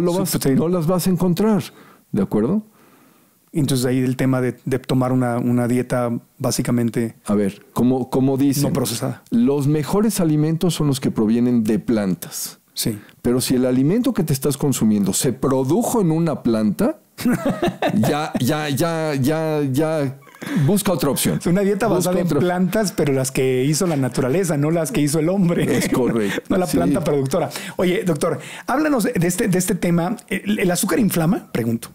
las vas a encontrar, ¿de acuerdo? Entonces ahí el tema de tomar una dieta básicamente... A ver, como dicen... No procesada. Los mejores alimentos son los que provienen de plantas. Sí. Pero si el alimento que te estás consumiendo se produjo en una planta, ya... Busca otra opción. Es una dieta basada en plantas, pero las que hizo la naturaleza, no las que hizo el hombre. Es correcto. No la planta productora. Oye, doctor, háblanos de este tema. ¿El azúcar inflama? Pregunto.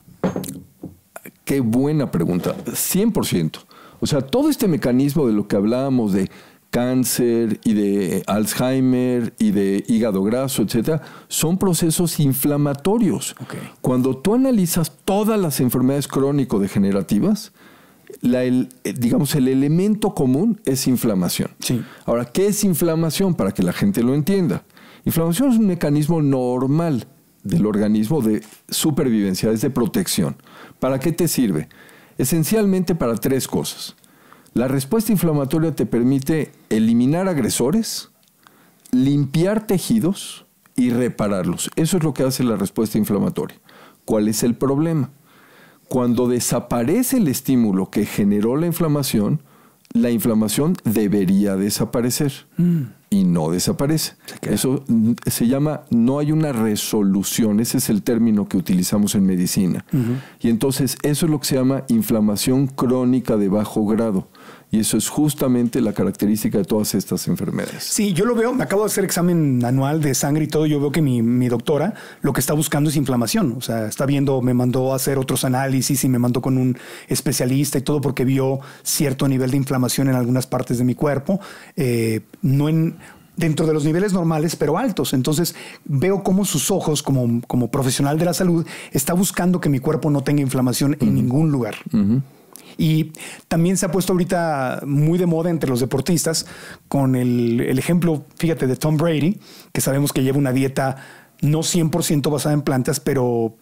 Qué buena pregunta. 100%. O sea, todo este mecanismo de lo que hablábamos de cáncer y de Alzheimer y de hígado graso, etcétera, son procesos inflamatorios. Okay. Cuando tú analizas todas las enfermedades crónico-degenerativas, el elemento común es inflamación. Sí. Ahora, ¿qué es inflamación? Para que la gente lo entienda. Inflamación es un mecanismo normal del organismo de supervivencia, es de protección. ¿Para qué te sirve? Esencialmente para 3 cosas. La respuesta inflamatoria te permite eliminar agresores, limpiar tejidos y repararlos. Eso es lo que hace la respuesta inflamatoria. ¿Cuál es el problema? Cuando desaparece el estímulo que generó la inflamación debería desaparecer y no desaparece. Eso se llama, no hay una resolución, ese es el término que utilizamos en medicina. Y entonces eso es lo que se llama inflamación crónica de bajo grado. Y eso es justamente la característica de todas estas enfermedades. Sí, yo lo veo, me acabo de hacer examen anual de sangre y todo, yo veo que mi doctora lo que está buscando es inflamación. O sea, está viendo, me mandó a hacer otros análisis y me mandó con un especialista y todo porque vio cierto nivel de inflamación en algunas partes de mi cuerpo, dentro de los niveles normales, pero altos. Entonces veo cómo sus ojos, como profesional de la salud, está buscando que mi cuerpo no tenga inflamación en ningún lugar. Y también se ha puesto ahorita muy de moda entre los deportistas con el ejemplo, fíjate, de Tom Brady, que sabemos que lleva una dieta no 100% basada en plantas, pero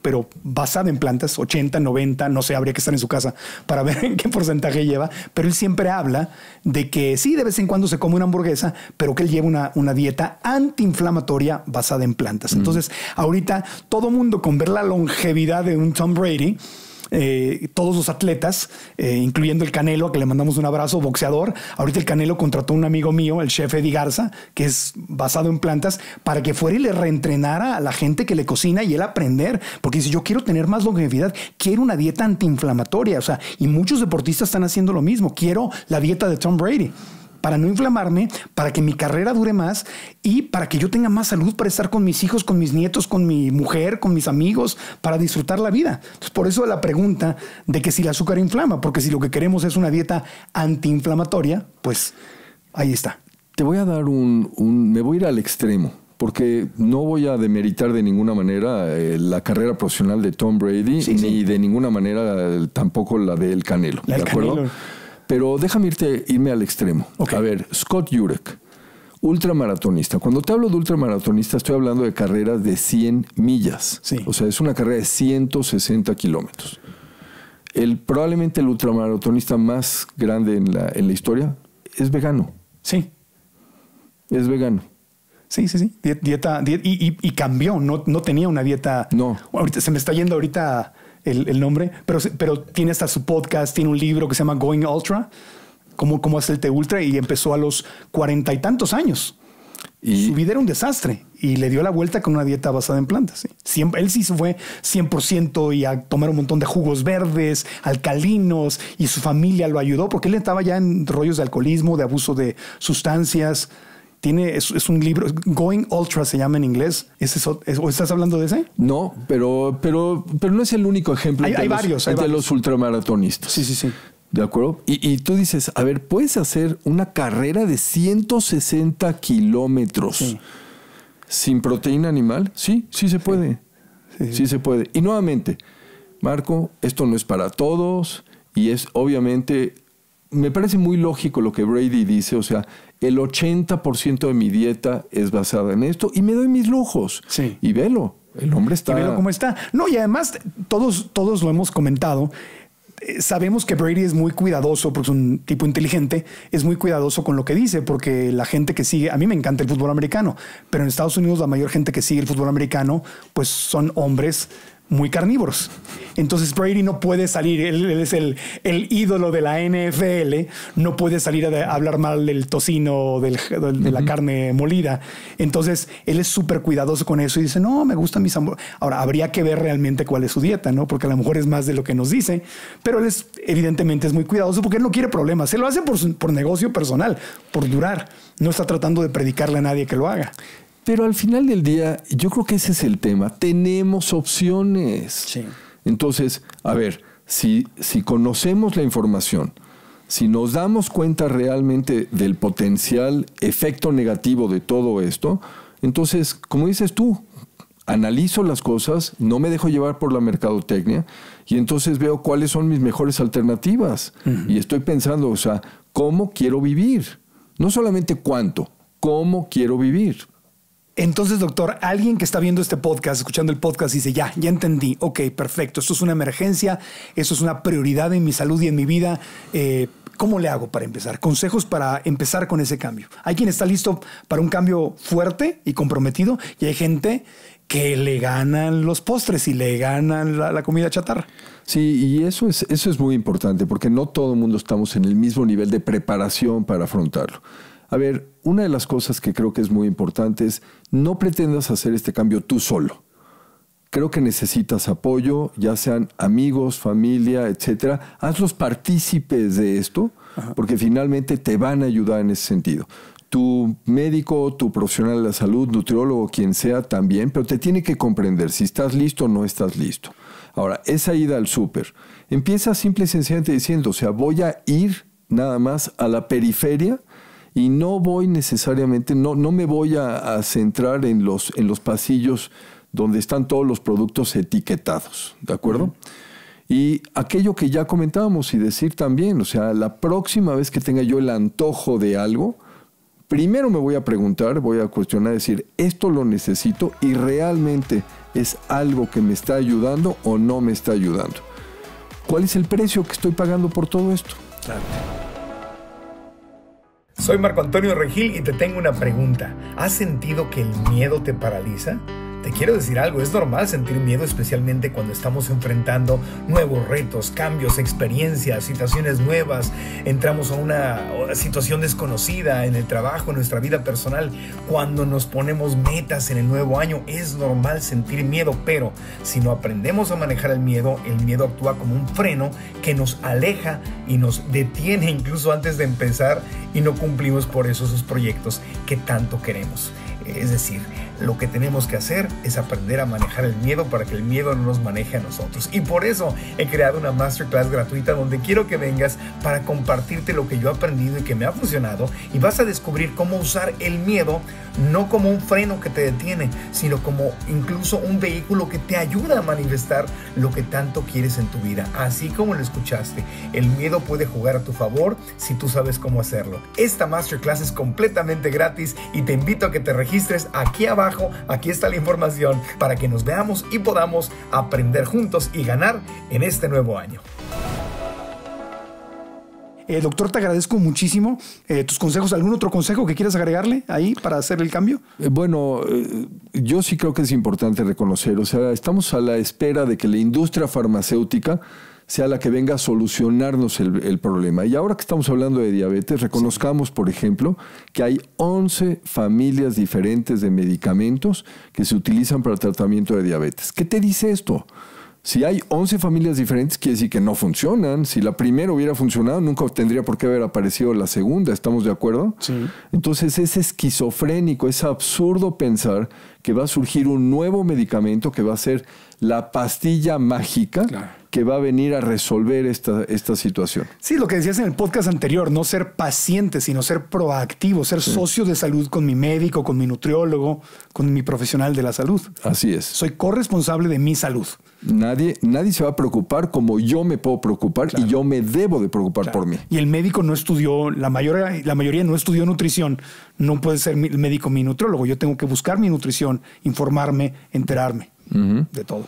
basada en plantas, 80, 90, no sé, habría que estar en su casa para ver en qué porcentaje lleva, pero él siempre habla de que sí, de vez en cuando se come una hamburguesa, pero que él lleva una dieta antiinflamatoria basada en plantas. Entonces, ahorita todo mundo, con ver la longevidad de un Tom Brady, todos los atletas, incluyendo el Canelo, a que le mandamos un abrazo, boxeador. Ahorita el Canelo contrató a un amigo mío, el chef Eddie Garza, que es basado en plantas, para que fuera y le reentrenara a la gente que le cocina y él aprender, porque dice, yo quiero tener más longevidad, quiero una dieta antiinflamatoria, o sea, y muchos deportistas están haciendo lo mismo, quiero la dieta de Tom Brady para no inflamarme, para que mi carrera dure más y para que yo tenga más salud para estar con mis hijos, con mis nietos, con mi mujer, con mis amigos, para disfrutar la vida. Entonces, por eso la pregunta de que si el azúcar inflama, porque si lo que queremos es una dieta antiinflamatoria, pues ahí está. Te voy a dar me voy a ir al extremo, porque no voy a demeritar de ninguna manera la carrera profesional de Tom Brady, ni de ninguna manera tampoco la del Canelo. ¿De acuerdo? Pero déjame irme al extremo. Okay. A ver, Scott Jurek, ultramaratonista. Cuando te hablo de ultramaratonista, estoy hablando de carreras de 100 millas. Sí. O sea, es una carrera de 160 kilómetros. Probablemente el ultramaratonista más grande en la historia es vegano. Sí. Es vegano. Sí, sí, sí. Dieta y cambió. No tenía una dieta... No. Ahorita, se me está yendo ahorita... El nombre, pero tiene hasta su podcast, tiene un libro que se llama Going Ultra, cómo hacerte ultra, y empezó a los 40 y tantos años. Y su vida era un desastre y le dio la vuelta con una dieta basada en plantas. ¿Sí? Él sí se fue 100% y a tomar un montón de jugos verdes, alcalinos, y su familia lo ayudó porque él estaba ya en rollos de alcoholismo, de abuso de sustancias. Es un libro, Going Ultra se llama en inglés. ¿O estás hablando de ese? No, pero no es el único ejemplo. Hay varios. Los ultramaratonistas. Sí, sí, sí. ¿De acuerdo? Y tú dices, a ver, puedes hacer una carrera de 160 kilómetros sin proteína animal. Sí, sí se puede. Sí, sí, sí. Sí se puede. Y nuevamente, Marco, esto no es para todos y es obviamente... Me parece muy lógico lo que Brady dice, o sea, el 80% de mi dieta es basada en esto y me doy mis lujos. Sí. Y velo, el hombre está... Y velo cómo está. No, y además todos lo hemos comentado. Sabemos que Brady es muy cuidadoso, porque es un tipo inteligente, es muy cuidadoso con lo que dice, porque la gente que sigue... A mí me encanta el fútbol americano, pero en Estados Unidos la mayor gente que sigue el fútbol americano pues son hombres... muy carnívoros. Entonces Brady no puede salir, él es el ídolo de la NFL, no puede salir a hablar mal del tocino, de la carne molida. Entonces él es súper cuidadoso con eso y dice, no, me gustan mis hamburguesas. Ahora, habría que ver realmente cuál es su dieta, ¿no? Porque a lo mejor es más de lo que nos dice, pero él evidentemente es muy cuidadoso porque él no quiere problemas. Se lo hace por negocio personal, por durar. No está tratando de predicarle a nadie que lo haga. Pero al final del día, yo creo que ese es el tema. Tenemos opciones. Sí. Entonces, a ver, si conocemos la información, si nos damos cuenta realmente del potencial efecto negativo de todo esto, entonces, como dices tú, analizo las cosas, no me dejo llevar por la mercadotecnia y entonces veo cuáles son mis mejores alternativas. Y estoy pensando, o sea, ¿cómo quiero vivir? No solamente cuánto, ¿cómo quiero vivir? Entonces, doctor, alguien que está viendo este podcast, escuchando el podcast, dice, ya entendí. Ok, perfecto. Esto es una emergencia. Esto es una prioridad en mi salud y en mi vida. ¿Cómo le hago para empezar? Consejos para empezar con ese cambio. Hay quien está listo para un cambio fuerte y comprometido y hay gente que le ganan los postres y le ganan la comida chatarra. Sí, y eso es muy importante porque no todo el mundo estamos en el mismo nivel de preparación para afrontarlo. A ver, una de las cosas que creo que es muy importante es no pretendas hacer este cambio tú solo. Creo que necesitas apoyo, ya sean amigos, familia, etcétera. Hazlos partícipes de esto, porque finalmente te van a ayudar en ese sentido. Tu médico, tu profesional de la salud, nutriólogo, quien sea también, pero te tiene que comprender si estás listo o no estás listo. Ahora, esa ida al súper. Empieza simple y sencillamente diciendo, o sea, voy a ir nada más a la periferia. Y no voy necesariamente, no me voy a centrar en los pasillos donde están todos los productos etiquetados, ¿de acuerdo? Y aquello que ya comentábamos y decir también, o sea, la próxima vez que tenga yo el antojo de algo, primero me voy a preguntar, voy a cuestionar, decir, ¿esto lo necesito y realmente es algo que me está ayudando o no me está ayudando? ¿Cuál es el precio que estoy pagando por todo esto? Claro. Soy Marco Antonio Regil y te tengo una pregunta. ¿Has sentido que el miedo te paraliza? Te quiero decir algo, es normal sentir miedo, especialmente cuando estamos enfrentando nuevos retos, cambios, experiencias, situaciones nuevas, entramos a una situación desconocida en el trabajo, en nuestra vida personal, cuando nos ponemos metas en el nuevo año, es normal sentir miedo, pero si no aprendemos a manejar el miedo actúa como un freno que nos aleja y nos detiene incluso antes de empezar y no cumplimos por eso esos proyectos que tanto queremos. Es decir, lo que tenemos que hacer es aprender a manejar el miedo para que el miedo no nos maneje a nosotros. Y por eso he creado una masterclass gratuita donde quiero que vengas para compartirte lo que yo he aprendido y que me ha funcionado. Y vas a descubrir cómo usar el miedo no como un freno que te detiene, sino como incluso un vehículo que te ayuda a manifestar lo que tanto quieres en tu vida. Así como lo escuchaste, el miedo puede jugar a tu favor si tú sabes cómo hacerlo. Esta masterclass es completamente gratis y te invito a que te registres. Aquí abajo, aquí está la información para que nos veamos y podamos aprender juntos y ganar en este nuevo año. Doctor, te agradezco muchísimo tus consejos. ¿Algún otro consejo que quieras agregarle ahí para hacer el cambio? Yo sí creo que es importante reconocer, o sea, estamos a la espera de que la industria farmacéutica sea la que venga a solucionarnos el problema. Y ahora que estamos hablando de diabetes, reconozcamos, por ejemplo, que hay 11 familias diferentes de medicamentos que se utilizan para el tratamiento de diabetes. ¿Qué te dice esto? Si hay 11 familias diferentes, quiere decir que no funcionan. Si la primera hubiera funcionado, nunca tendría por qué haber aparecido la segunda. ¿Estamos de acuerdo? Sí. Entonces es esquizofrénico, es absurdo pensar que va a surgir un nuevo medicamento que va a ser la pastilla mágica, claro, que va a venir a resolver esta situación. Sí, lo que decías en el podcast anterior, no ser paciente, sino ser proactivo, ser socio de salud con mi médico, con mi nutriólogo, con mi profesional de la salud. Así es. Soy corresponsable de mi salud. Nadie se va a preocupar como yo me puedo preocupar, claro, y yo me debo de preocupar, claro, por mí. Y el médico no estudió, la mayoría no estudió nutrición. No puede ser el médico mi nutriólogo. Yo tengo que buscar mi nutrición, informarme, enterarme de todo.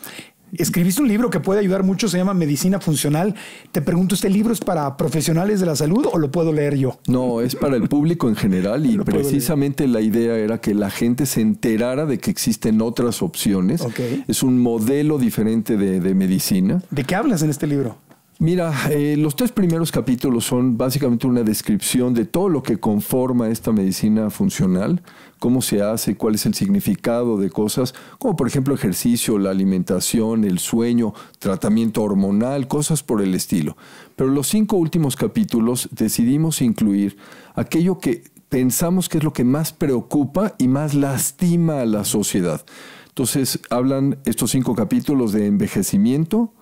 Escribiste un libro que puede ayudar mucho, se llama Medicina Funcional. Te pregunto, ¿este libro es para profesionales de la salud o lo puedo leer yo? No, es para el público en general y precisamente la idea era que la gente se enterara de que existen otras opciones. Okay. Es un modelo diferente de medicina. ¿De qué hablas en este libro? Mira, los 3 primeros capítulos son básicamente una descripción de todo lo que conforma esta medicina funcional, cómo se hace, cuál es el significado de cosas, como por ejemplo ejercicio, la alimentación, el sueño, tratamiento hormonal, cosas por el estilo. Pero los 5 últimos capítulos decidimos incluir aquello que pensamos que es lo que más preocupa y más lastima a la sociedad. Entonces hablan estos 5 capítulos de envejecimiento,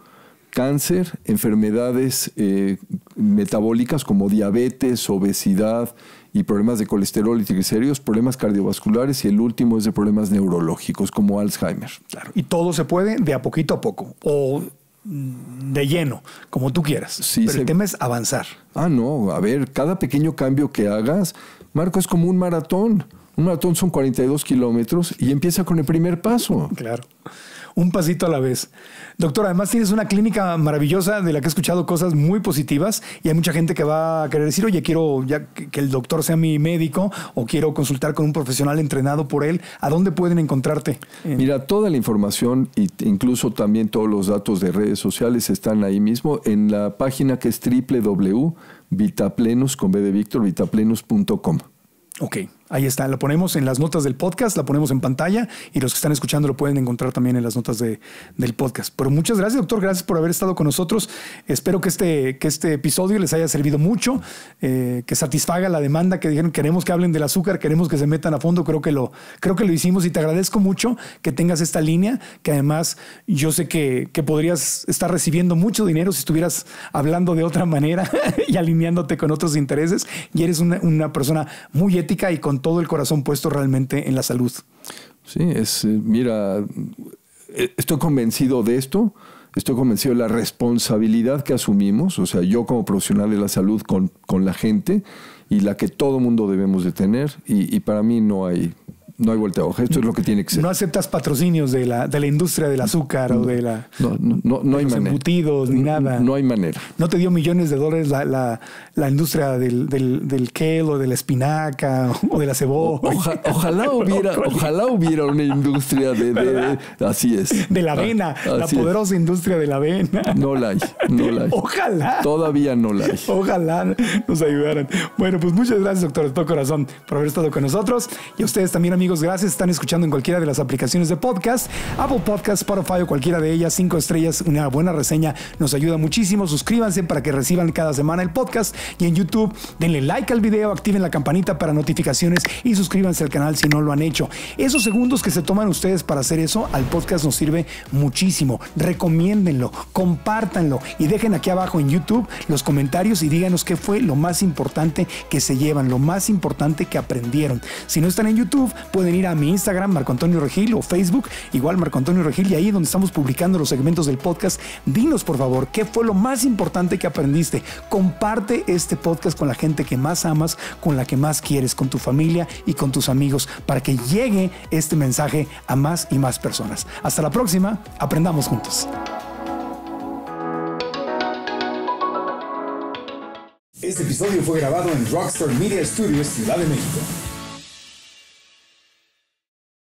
cáncer, enfermedades metabólicas como diabetes, obesidad y problemas de colesterol y triglicéridos, problemas cardiovasculares y el último es de problemas neurológicos como Alzheimer. Claro. Y todo se puede de a poquito a poco o de lleno, como tú quieras. Sí, pero el tema es avanzar. Ah, no. A ver, cada pequeño cambio que hagas, Marco, es como un maratón. Un maratón son 42 kilómetros y empieza con el primer paso. Claro. Un pasito a la vez. Doctor, además tienes una clínica maravillosa de la que he escuchado cosas muy positivas y hay mucha gente que va a querer decir, oye, quiero ya que el doctor sea mi médico o quiero consultar con un profesional entrenado por él. ¿A dónde pueden encontrarte? Mira, toda la información e incluso también todos los datos de redes sociales están ahí mismo en la página que es www.vitaplenus.com. Ok, ahí está. La ponemos en las notas del podcast, la ponemos en pantalla y los que están escuchando lo pueden encontrar también en las notas del podcast. Pero muchas gracias, doctor. Gracias por haber estado con nosotros. Espero que este episodio les haya servido mucho, que satisfaga la demanda que dijeron. Queremos que hablen del azúcar, queremos que se metan a fondo. Creo que lo hicimos y te agradezco mucho que tengas esta línea, que además yo sé que podrías estar recibiendo mucho dinero si estuvieras hablando de otra manera y alineándote con otros intereses. Y eres una persona muy ética y con todo el corazón puesto realmente en la salud. Sí, mira, estoy convencido de esto. Estoy convencido de la responsabilidad que asumimos, o sea, yo como profesional de la salud con la gente, y la que todo mundo debemos de tener, y para mí no hay vuelta a hoja. Esto es lo que tiene que ser. ¿No aceptas patrocinios de la industria del azúcar o de la no hay los manera. Embutidos ni nada? No hay manera. ¿No te dio millones de dólares la industria del kale o de la espinaca o de la cebolla? Ojalá hubiera una industria así es. De la avena, la poderosa industria de la avena. No la hay. Ojalá. Todavía no la hay. Ojalá nos ayudaran. Bueno, pues muchas gracias, doctor, de todo corazón, por haber estado con nosotros. Y a ustedes también, amigos. Gracias. Están escuchando en cualquiera de las aplicaciones de podcast, Apple Podcast, Spotify o cualquiera de ellas. 5 estrellas, una buena reseña nos ayuda muchísimo. Suscríbanse para que reciban cada semana el podcast, y en YouTube denle like al video, activen la campanita para notificaciones y suscríbanse al canal si no lo han hecho. Esos segundos que se toman ustedes para hacer eso al podcast nos sirve muchísimo. Recomiéndenlo, compártanlo y dejen aquí abajo en YouTube los comentarios y díganos qué fue lo más importante que se llevan, lo más importante que aprendieron. Si no están en YouTube, pueden ir a mi Instagram, Marco Antonio Regil, o Facebook, igual Marco Antonio Regil, y ahí donde estamos publicando los segmentos del podcast. Dinos, por favor, qué fue lo más importante que aprendiste. Comparte este podcast con la gente que más amas, con la que más quieres, con tu familia y con tus amigos, para que llegue este mensaje a más y más personas. Hasta la próxima, aprendamos juntos. Este episodio fue grabado en Rockstar Media Studios, Ciudad de México.